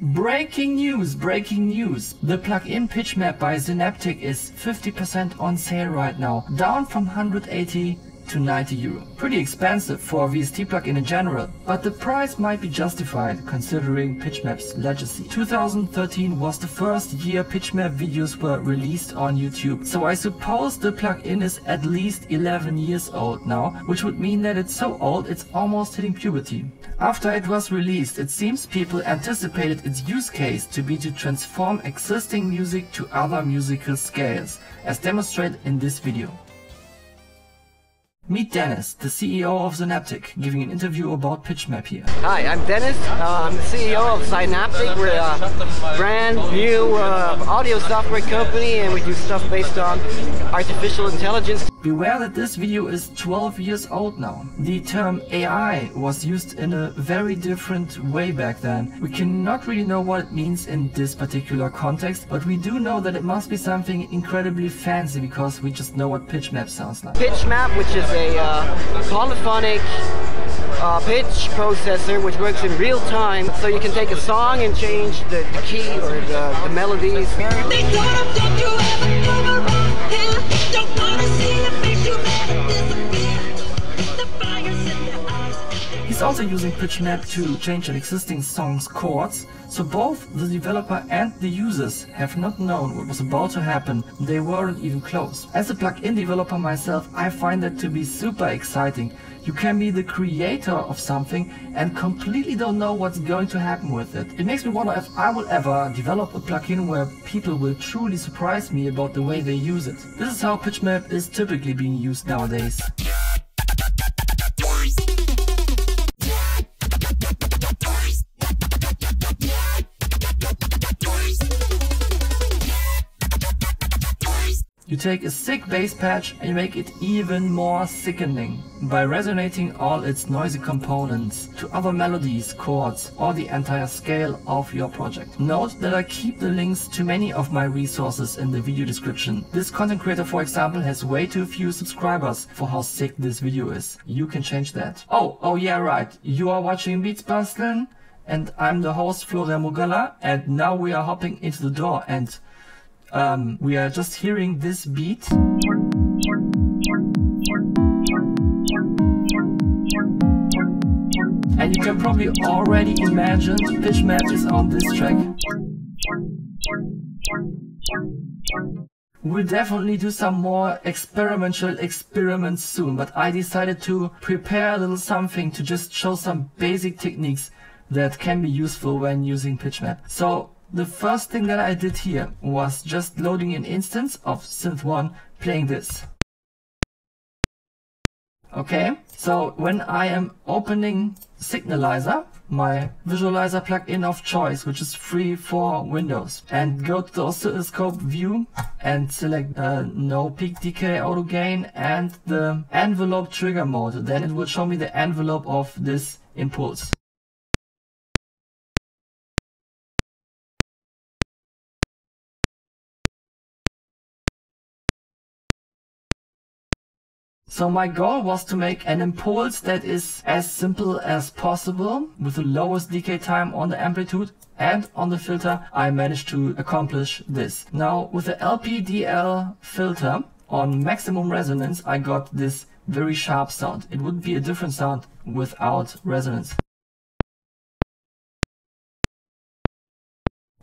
Breaking news, breaking news. The plugin PitchMap by Zynaptiq is 50% on sale right now, down from 180 to 90 euro. Pretty expensive for a VST plugin in general, but the price might be justified considering PitchMap's legacy. 2013 was the first year PitchMap videos were released on YouTube, so I suppose the plugin is at least 11 years old now, which would mean that it's so old it's almost hitting puberty. After it was released, it seems people anticipated its use case to be to transform existing music to other musical scales, as demonstrated in this video. Meet Dennis, the CEO of Zynaptiq, giving an interview about PitchMap here. Hi, I'm Dennis. I'm the CEO of Zynaptiq. We're a brand new audio software company, and we do stuff based on artificial intelligence. Beware that this video is 12 years old now. The term AI was used in a very different way back then. We cannot really know what it means in this particular context, but we do know that it must be something incredibly fancy because we just know what PitchMap sounds like. PitchMap, which is a polyphonic pitch processor which works in real time, so you can take a song and change the key or the melodies. He's also using PitchMap to change an existing song's chords, so both the developer and the users have not known what was about to happen. They weren't even close. As a plugin developer myself, I find that to be super exciting. You can be the creator of something and completely don't know what's going to happen with it. It makes me wonder if I will ever develop a plugin where people will truly surprise me about the way they use it. This is how PitchMap is typically being used nowadays. You take a sick bass patch and you make it even more sickening by resonating all its noisy components to other melodies, chords, or the entire scale of your project. Note that I keep the links to many of my resources in the video description. This content creator, for example, has way too few subscribers for how sick this video is. You can change that. Oh yeah, right. You are watching Beats Basteln, and I'm the host Florian Mugala, and now we are hopping into the door and we are just hearing this beat. And you can probably already imagine PitchMap is on this track. We'll definitely do some more experimental experiments soon, but I decided to prepare a little something to just show some basic techniques that can be useful when using PitchMap. So the first thing that I did here was just loading an instance of Synth1 playing this. Okay, so when I am opening Signalizer, my visualizer plugin of choice, which is free for Windows, and go to the oscilloscope view and select no peak decay auto gain and the envelope trigger mode, then it will show me the envelope of this impulse. So my goal was to make an impulse that is as simple as possible with the lowest decay time on the amplitude and on the filter. I managed to accomplish this. Now with the LPDL filter on maximum resonance, I got this very sharp sound. It would be a different sound without resonance.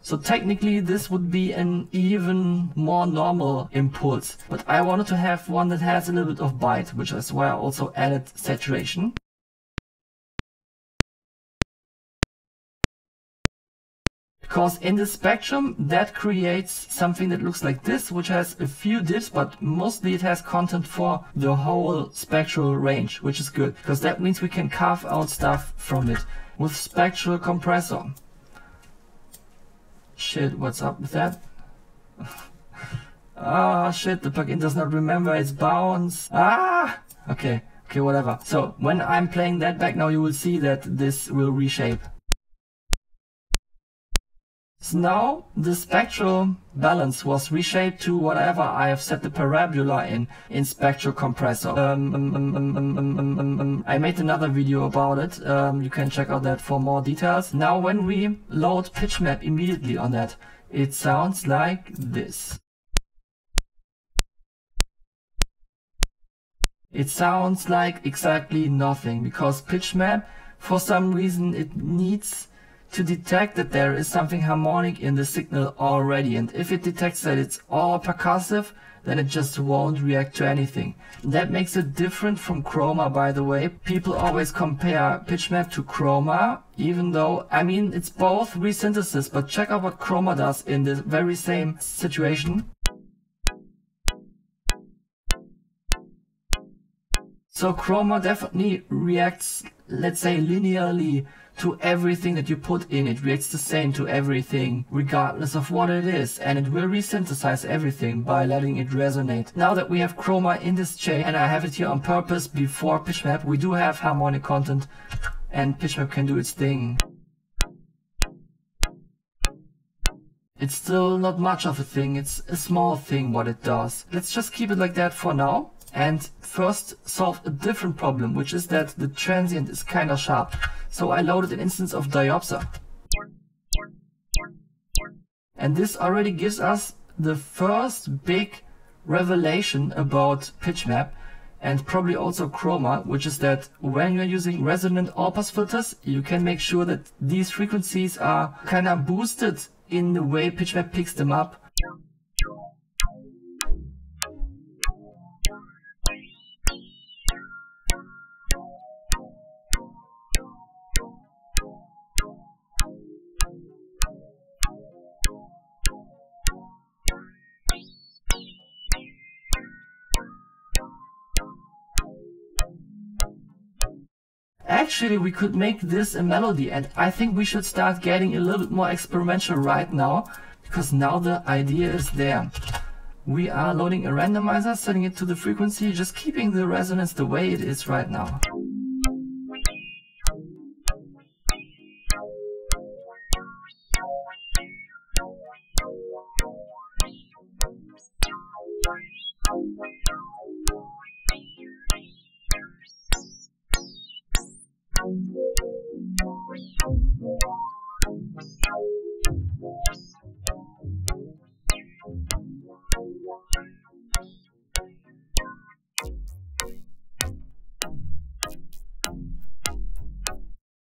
So technically this would be an even more normal impulse, but I wanted to have one that has a little bit of bite, which is why I also added saturation. Because in the spectrum that creates something that looks like this, which has a few dips, but mostly it has content for the whole spectral range, which is good, because that means we can carve out stuff from it with Spectral Compressor. Shit, what's up with that? Ah, shit, the plugin does not remember its bounds. Ah! Okay, whatever. So, when I'm playing that back now, you will see that this will reshape. So now the spectral balance was reshaped to whatever I have set the parabola in Spectral Compressor. I made another video about it, you can check out that for more details. Now when we load PitchMap immediately on that, it sounds like this. It sounds like exactly nothing, because PitchMap, for some reason, it needs to detect that there is something harmonic in the signal already, and if it detects that it's all percussive, then it just won't react to anything. That makes it different from Chroma, by the way. People always compare PitchMap to Chroma, even though, I mean, it's both resynthesis, but check out what Chroma does in this very same situation. So Chroma definitely reacts, let's say, linearly to everything that you put in. It reacts the same to everything, regardless of what it is, and it will resynthesize everything by letting it resonate. Now that we have Chroma in this chain, and I have it here on purpose before PitchMap, we do have harmonic content, and PitchMap can do its thing. It's still not much of a thing, it's a small thing what it does. Let's just keep it like that for now, and first solve a different problem, which is that the transient is kind of sharp. So I loaded an instance of Diopser. And this already gives us the first big revelation about PitchMap, and probably also Chroma, which is that when you're using resonant all-pass filters, you can make sure that these frequencies are kind of boosted in the way PitchMap picks them up. Actually, we could make this a melody, and I think we should start getting a little bit more experimental right now, because now the idea is there. We are loading a randomizer, setting it to the frequency, just keeping the resonance the way it is right now.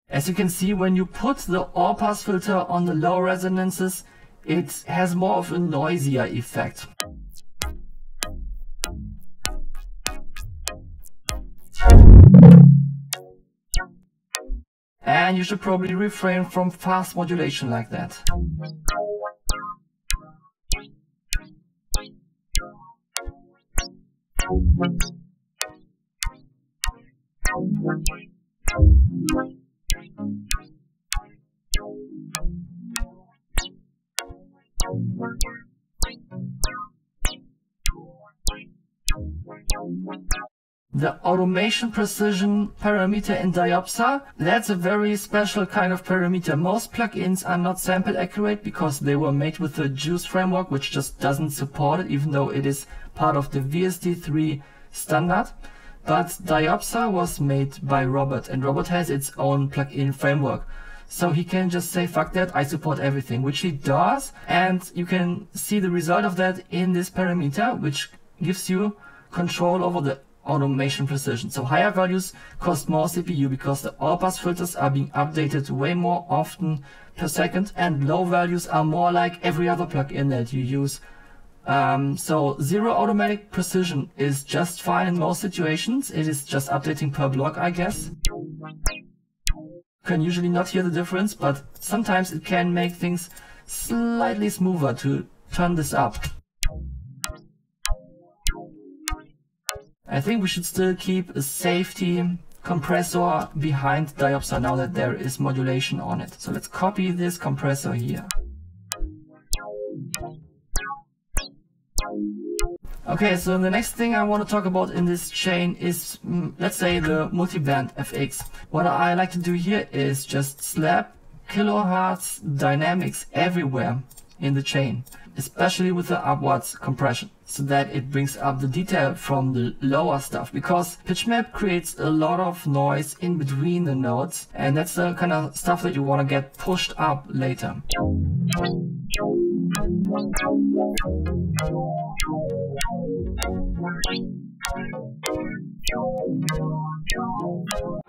As you can see, when you put the all-pass filter on the low resonances, it has more of a noisier effect. And you should probably refrain from fast modulation like that. The automation precision parameter in Diopser, that's a very special kind of parameter. Most plugins are not sample accurate because they were made with the JUCE framework, which just doesn't support it, even though it is part of the VST3 standard. But Diopser was made by Robert, and Robert has its own plugin framework. So he can just say, fuck that, I support everything, which he does. And you can see the result of that in this parameter, which gives you control over the automation precision. So higher values cost more CPU because the all-pass filters are being updated way more often per second, and low values are more like every other plugin that you use. So zero automatic precision is just fine in most situations. It is just updating per block, I guess. You can usually not hear the difference, but sometimes it can make things slightly smoother to turn this up. I think we should still keep a safety compressor behind Diopser now that there is modulation on it. So let's copy this compressor here. Okay, so the next thing I want to talk about in this chain is, let's say, the multiband FX. What I like to do here is just slap kilohertz dynamics everywhere in the chain, especially with the upwards compression, so that it brings up the detail from the lower stuff, because PitchMap creates a lot of noise in between the notes, and that's the kind of stuff that you want to get pushed up later.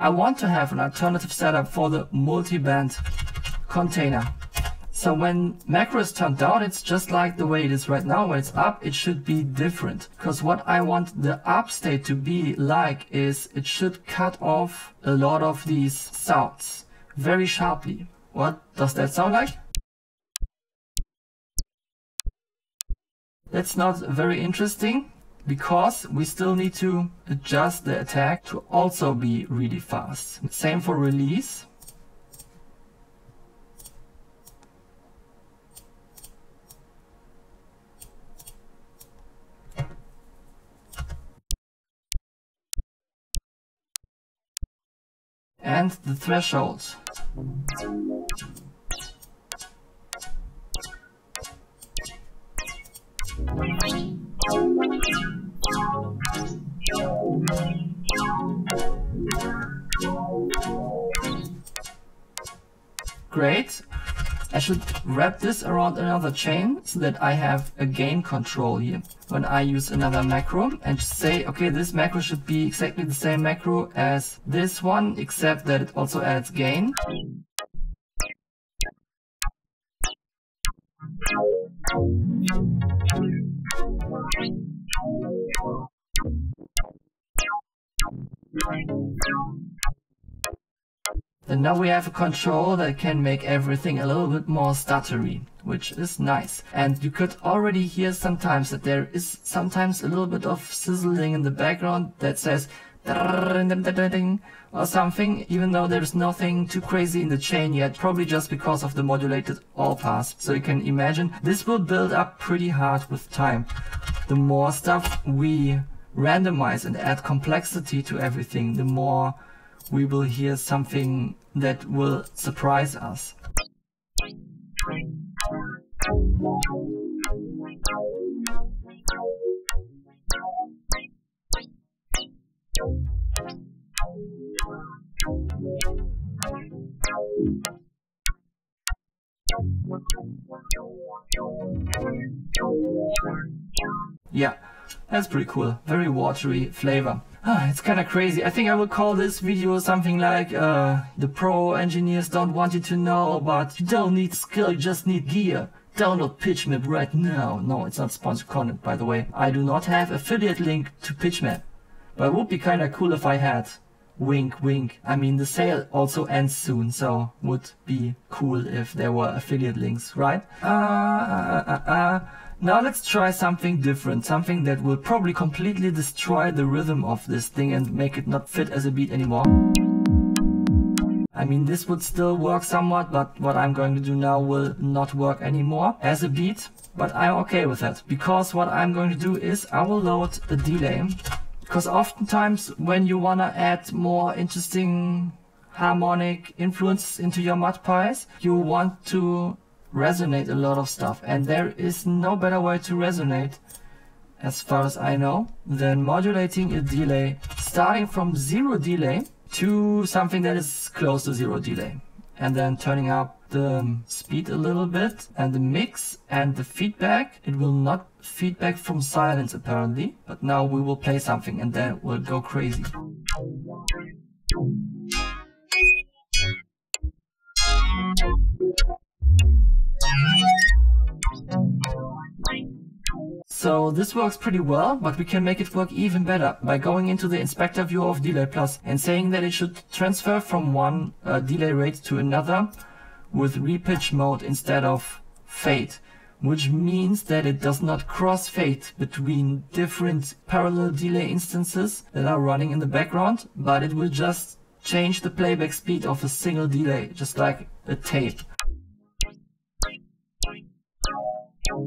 I want to have an alternative setup for the multiband container. So when macro is turned down, it's just like the way it is right now. When it's up, it should be different. Because what I want the up state to be like is it should cut off a lot of these sounds very sharply. What does that sound like? That's not very interesting, because we still need to adjust the attack to also be really fast. Same for release. And the threshold. Great. I should wrap this around another chain so that I have a gain control here when I use another macro, and say, okay, this macro should be exactly the same macro as this one, except that it also adds gain. And now we have a control that can make everything a little bit more stuttery, which is nice. And you could already hear sometimes that there is sometimes a little bit of sizzling in the background that says or something, even though there's nothing too crazy in the chain yet, probably just because of the modulated all pass. So you can imagine this will build up pretty hard with time. The more stuff we randomize and add complexity to everything, the more we will hear something that will surprise us. Yeah, that's pretty cool. Very watery flavor. It's kind of crazy. I think I will call this video something like the pro engineers don't want you to know, but you don't need skill, you just need gear. Download PitchMap right now. No, it's not sponsored content, by the way. I do not have affiliate link to PitchMap, but it would be kind of cool if I had. Wink, wink. I mean, the sale also ends soon, so would be cool if there were affiliate links, right? Now let's try something different, something that will probably completely destroy the rhythm of this thing and make it not fit as a beat anymore. I mean, this would still work somewhat, but what I'm going to do now will not work anymore as a beat, but I'm okay with that, because what I'm going to do is I will load a delay, because oftentimes when you want to add more interesting harmonic influence into your Mudpies, you want to resonate a lot of stuff, and there is no better way to resonate, as far as I know, than modulating a delay starting from zero delay to something that is close to zero delay, and then turning up the speed a little bit and the mix and the feedback. It will not feedback from silence apparently, but now we will play something and then we'll go crazy. So this works pretty well, but we can make it work even better by going into the inspector view of Delay Plus and saying that it should transfer from one delay rate to another with repitch mode instead of fade, which means that it does not crossfade between different parallel delay instances that are running in the background, but it will just change the playback speed of a single delay, just like a tape.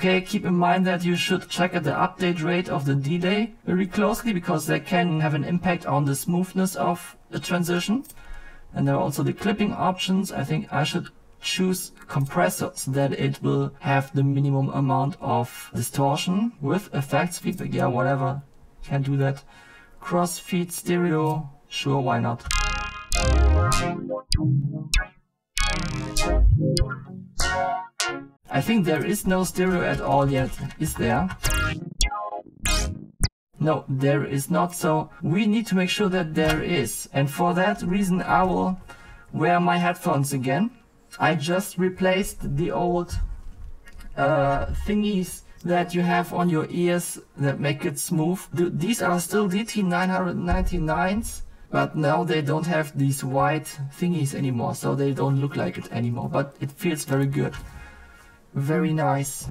Okay, keep in mind that you should check at the update rate of the delay very closely, because they can have an impact on the smoothness of a transition. And there are also the clipping options. I think I should choose compressor so that it will have the minimum amount of distortion with effects, feedback, yeah, whatever, can do that. Cross feed stereo, sure, why not. I think there is no stereo at all yet, is there? No, there is not, so we need to make sure that there is. And for that reason I will wear my headphones again. I just replaced the old thingies that you have on your ears that make it smooth. These are still DT999s, but now they don't have these white thingies anymore, so they don't look like it anymore, but it feels very good. Very nice.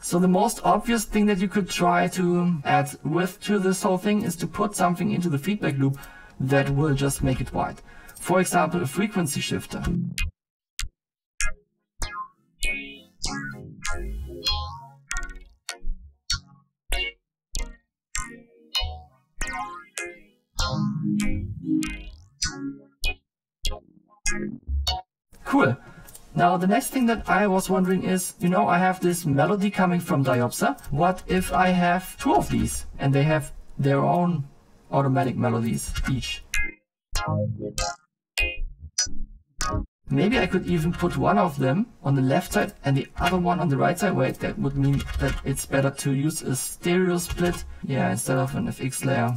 So the most obvious thing that you could try to add width to this whole thing is to put something into the feedback loop that will just make it wide. For example, a frequency shifter. Cool. Now the next thing that I was wondering is, you know, I have this melody coming from Diopser. What if I have two of these and they have their own automatic melodies each? Maybe I could even put one of them on the left side and the other one on the right side. Wait, that would mean that it's better to use a stereo split, yeah, instead of an FX layer.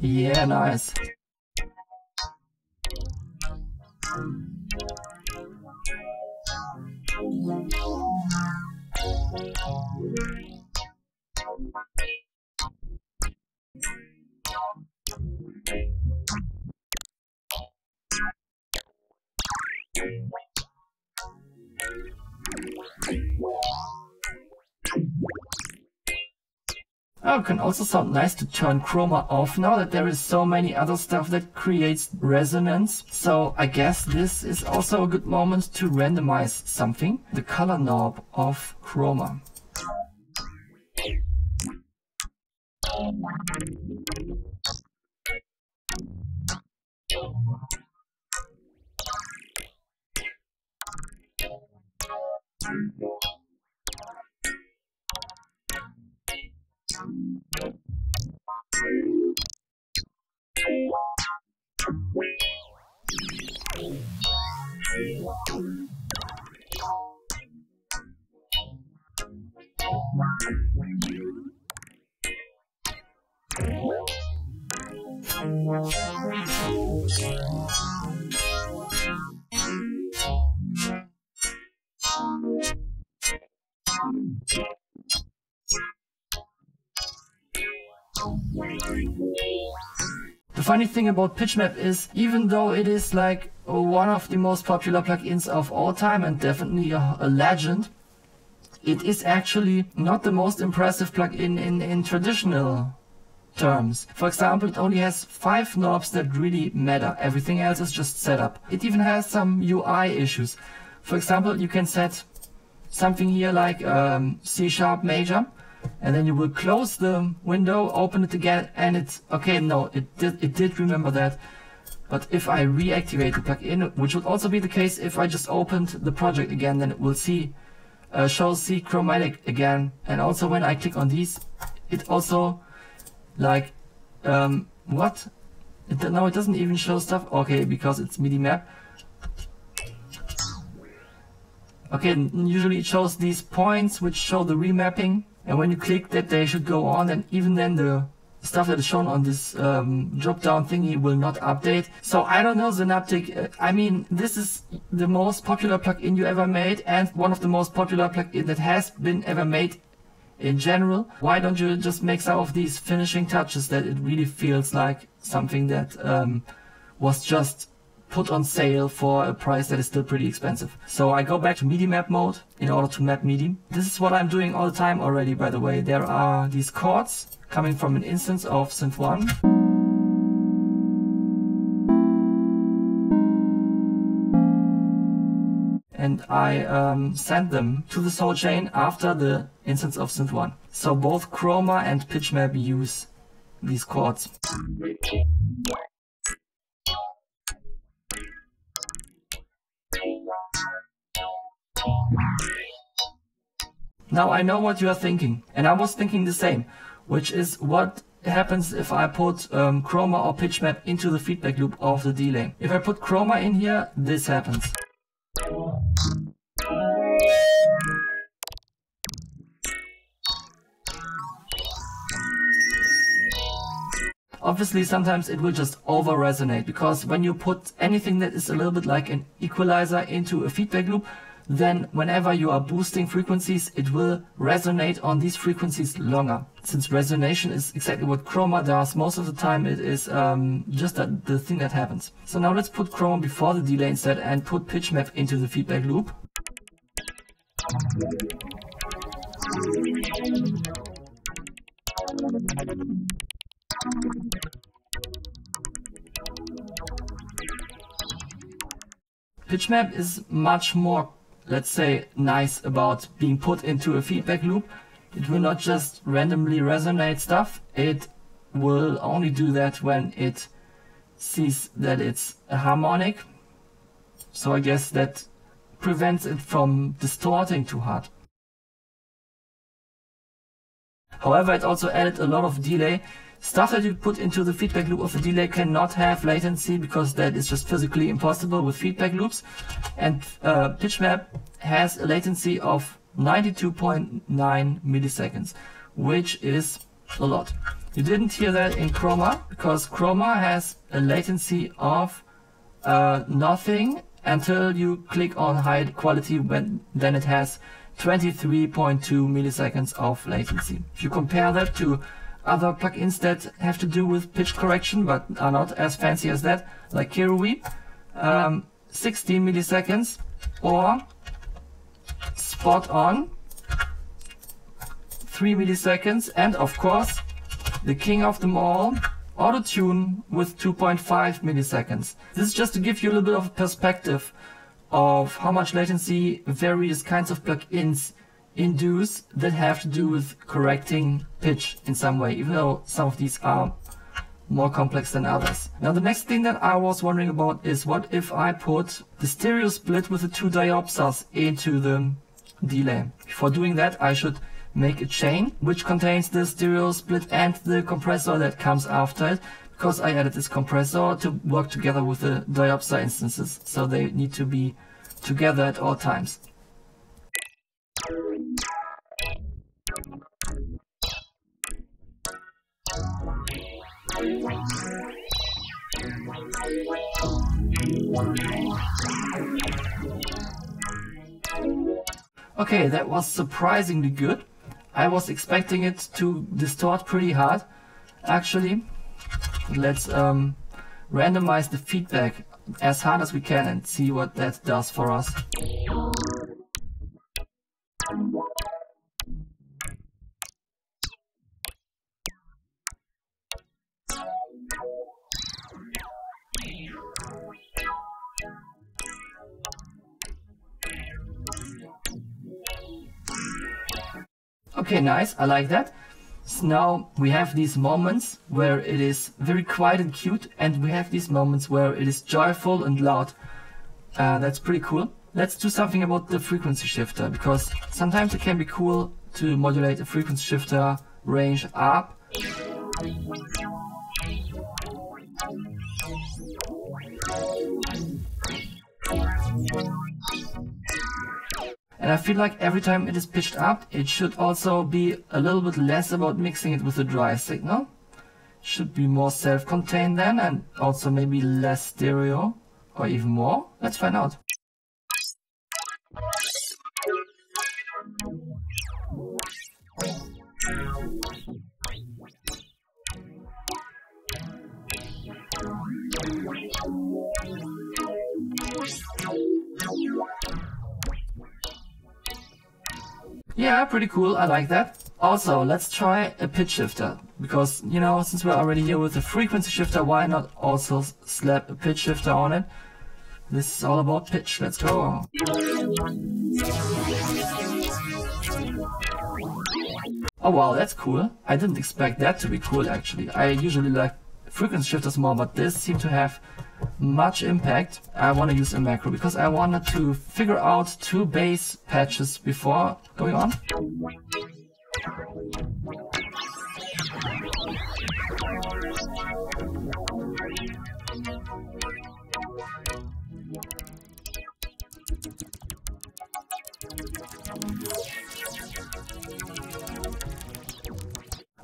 Yeah, nice. Oh, it can also sound nice to turn Chroma off now that there is so many other stuff that creates resonance. So I guess this is also a good moment to randomize something. The color knob of Chroma. The funny thing about PitchMap is, even though it is like one of the most popular plugins of all time and definitely a legend, it is actually not the most impressive plugin in traditional terms. For example, it only has 5 knobs that really matter. Everything else is just setup. It even has some UI issues. For example, you can set something here like C# major, and then you will close the window, open it again, and it's okay. No, it did remember that. But if I reactivate the plugin, which would also be the case if I just opened the project again, then it will see show C chromatic again. And also when I click on these, it also like what? No, it doesn't even show stuff. Okay, because it's MIDI map. Okay, usually it shows these points which show the remapping, and when you click that they should go on, and even then the stuff that is shown on this drop down thingy will not update. So I don't know, Zynaptiq, I mean, this is the most popular plugin you ever made and one of the most popular plugin that has been ever made in general. Why don't you just make some of these finishing touches that it really feels like something that was just put on sale for a price that is still pretty expensive. So I go back to MIDI map mode in order to map MIDI. This is what I'm doing all the time already, by the way. There are these chords coming from an instance of Synth1. And I send them to the soul chain after the instance of Synth1. So both Chroma and PitchMap use these chords. Now I know what you are thinking, and I was thinking the same, which is what happens if I put Chroma or PitchMap into the feedback loop of the delay. If I put Chroma in here, this happens. Obviously sometimes it will just over resonate, because when you put anything that is a little bit like an equalizer into a feedback loop, then whenever you are boosting frequencies, it will resonate on these frequencies longer. Since resonation is exactly what Chroma does most of the time, it is just the thing that happens. So now let's put Chroma before the delay instead and put PitchMap into the feedback loop. PitchMap is much more, let's say, nice about being put into a feedback loop. It will not just randomly resonate stuff. It will only do that when it sees that it's a harmonic. So I guess that prevents it from distorting too hard. However, it also added a lot of delay. Stuff that you put into the feedback loop of a delay cannot have latency, because that is just physically impossible with feedback loops. And PitchMap has a latency of 92.9 milliseconds, which is a lot. You didn't hear that in Chroma, because Chroma has a latency of nothing until you click on high quality, when then it has 23.2 milliseconds of latency. If you compare that to other plugins that have to do with pitch correction but are not as fancy as that, like Kiruwe, 16 milliseconds, or Spot On, 3 milliseconds, and of course the king of them all, Auto Tune, with 2.5 milliseconds. This is just to give you a little bit of a perspective of how much latency various kinds of plugins induce that have to do with correcting pitch in some way, even though some of these are more complex than others. Now the next thing that I was wondering about is, what if I put the stereo split with the two diopsers into the delay? Before doing that, I should make a chain which contains the stereo split and the compressor that comes after it, because I added this compressor to work together with the diopser instances, so they need to be together at all times. Okay, that was surprisingly good. I was expecting it to distort pretty hard. Actually, let's randomize the feedback as hard as we can and see what that does for us. Okay, nice, I like that. So now we have these moments where it is very quiet and cute, and we have these moments where it is joyful and loud. That's pretty cool. Let's do something about the frequency shifter, because sometimes it can be cool to modulate a frequency shifter range up. And I feel like every time it is pitched up, it should also be a little bit less about mixing it with a dry signal. Should be more self-contained then, and also maybe less stereo, or even more. Let's find out. Yeah, pretty cool, I like that. Also, let's try a pitch shifter, because, you know, since we're already here with a frequency shifter, why not also slap a pitch shifter on it? This is all about pitch, let's go. Oh wow, that's cool. I didn't expect that to be cool, actually. I usually like frequency shifters more, but this seemed to have much impact. I want to use a macro because I wanted to figure out two bass patches before going on.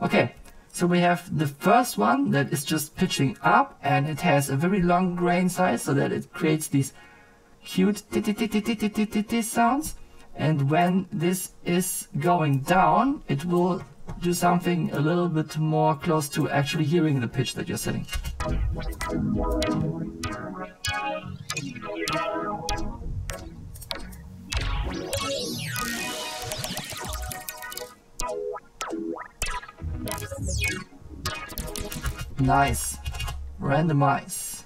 Okay, so we have the first one that is just pitching up, and it has a very long grain size so that it creates these cute sounds. And when this is going down, it will do something a little bit more close to actually hearing the pitch that you're setting. Nice. Randomize.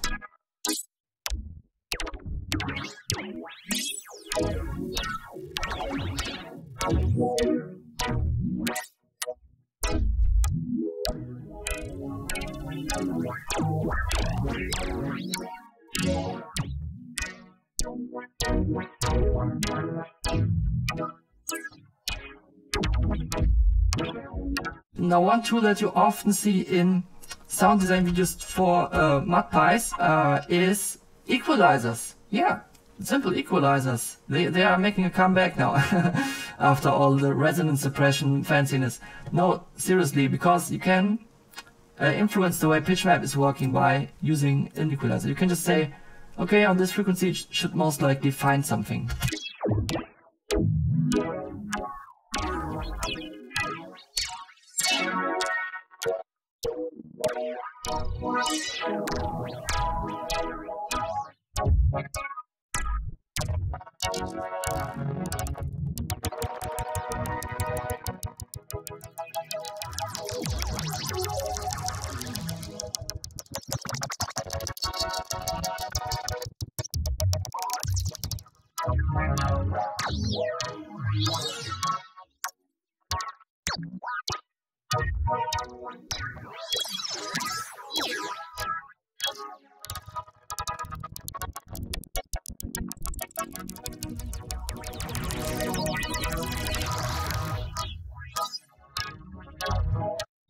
Now, one tool that you often see in sound design videos for Mudpies is equalizers. Yeah, simple equalizers. They are making a comeback now after all the resonance suppression fanciness. No, seriously, because you can influence the way PitchMap is working by using an equalizer. You can just say, okay, on this frequency it should most likely find something.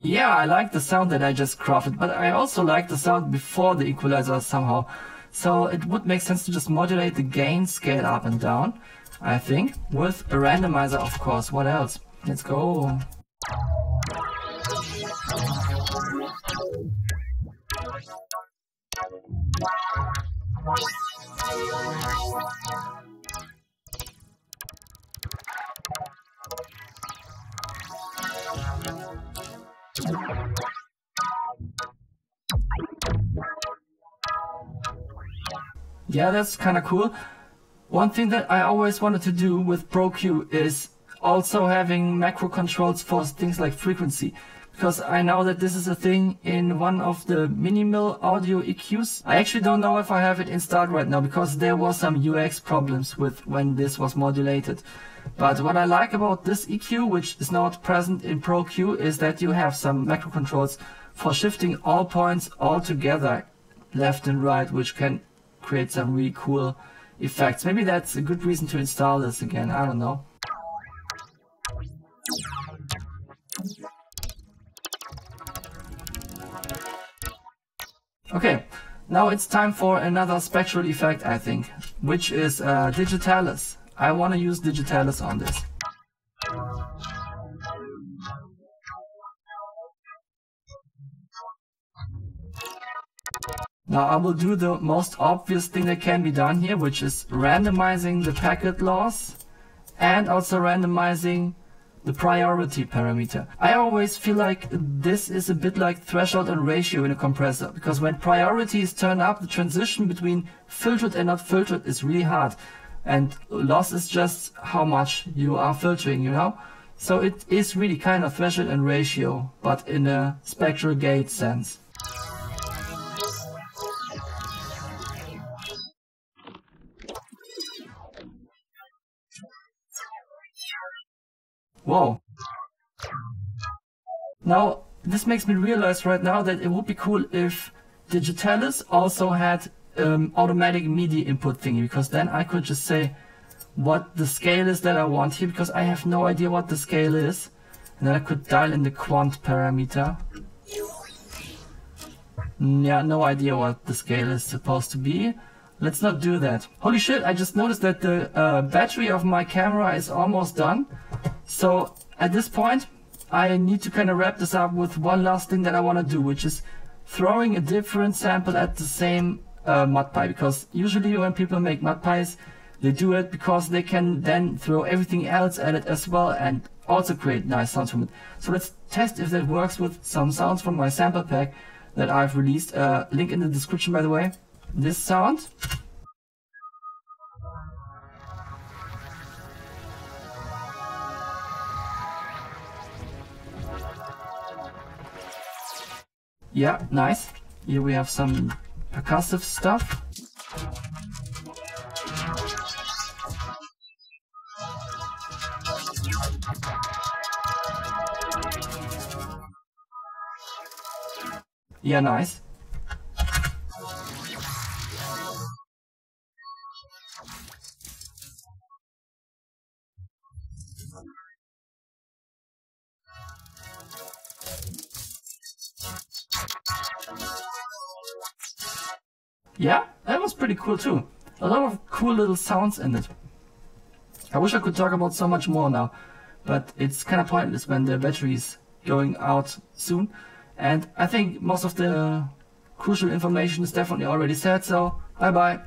Yeah, I like the sound that I just crafted, but I also like the sound before the equalizer somehow. So it would make sense to just modulate the gain scale up and down, I think, with a randomizer, of course. What else? Let's go. Yeah, that's kind of cool. One thing that I always wanted to do with Pro Q is also having macro controls for things like frequency, because I know that this is a thing in one of the minimal audio EQs. I actually don't know if I have it installed right now, because there was some UX problems with when this was modulated. But what I like about this EQ, which is not present in Pro Q, is that you have some macro controls for shifting all points all together, left and right, which can create some really cool effects. Maybe that's a good reason to install this again, I don't know. Okay, now it's time for another spectral effect, I think, which is Digitalis. I want to use Digitalis on this. Now I will do the most obvious thing that can be done here, which is randomizing the packet loss and also randomizing the priority parameter. I always feel like this is a bit like threshold and ratio in a compressor, because when priority is turned up, the transition between filtered and not filtered is really hard. and loss is just how much you are filtering, you know. So it is really kind of measured in ratio, but in a spectral gate sense. Wow. Now, this makes me realize right now that it would be cool if Digitalis also had automatic MIDI input thingy, because then I could just say what the scale is that I want here, because I have no idea what the scale is, and then I could dial in the quant parameter. Yeah, no idea what the scale is supposed to be. Let's not do that. Holy shit, I just noticed that the battery of my camera is almost done. So at this point I need to kind of wrap this up with one last thing that I want to do, which is throwing a different sample at the same Mudpie, because usually when people make Mudpies, they do it because they can then throw everything else at it as well and also create nice sounds from it. So let's test if that works with some sounds from my sample pack that I've released. Link in the description, by the way. This sound. Yeah, nice. Here we have some percussive stuff. Yeah, nice. Yeah, that was pretty cool too. A lot of cool little sounds in it. I wish I could talk about so much more now, but it's kind of pointless when the battery is going out soon. And I think most of the crucial information is definitely already said, so bye bye.